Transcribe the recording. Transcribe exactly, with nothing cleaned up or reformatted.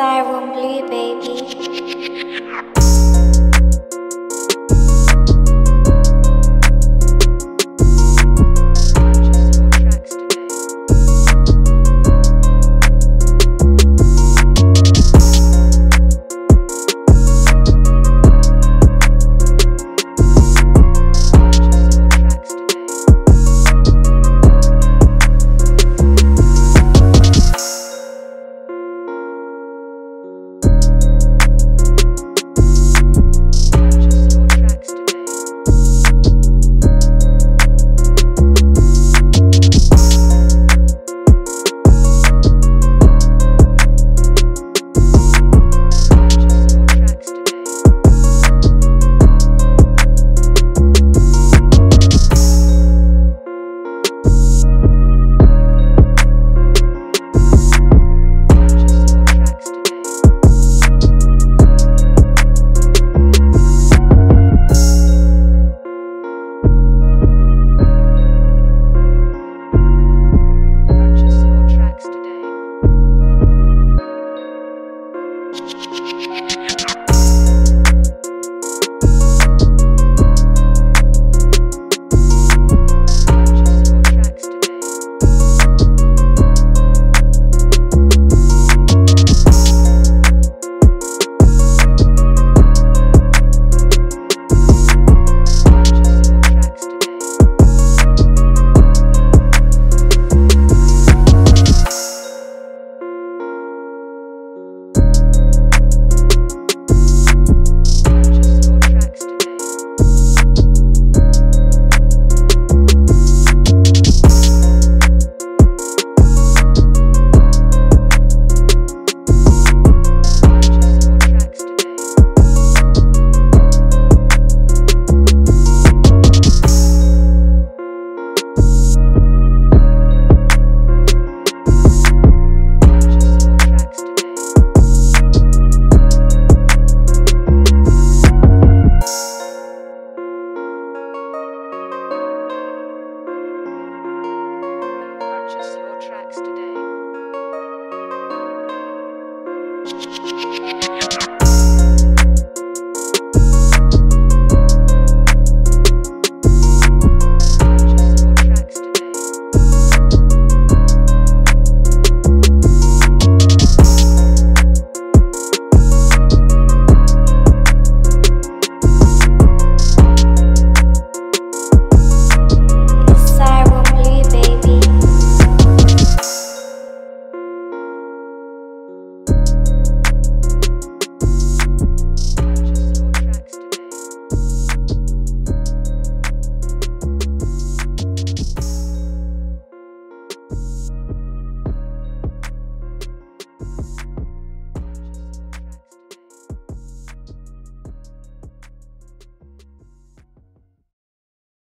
Zyron Blue, baby.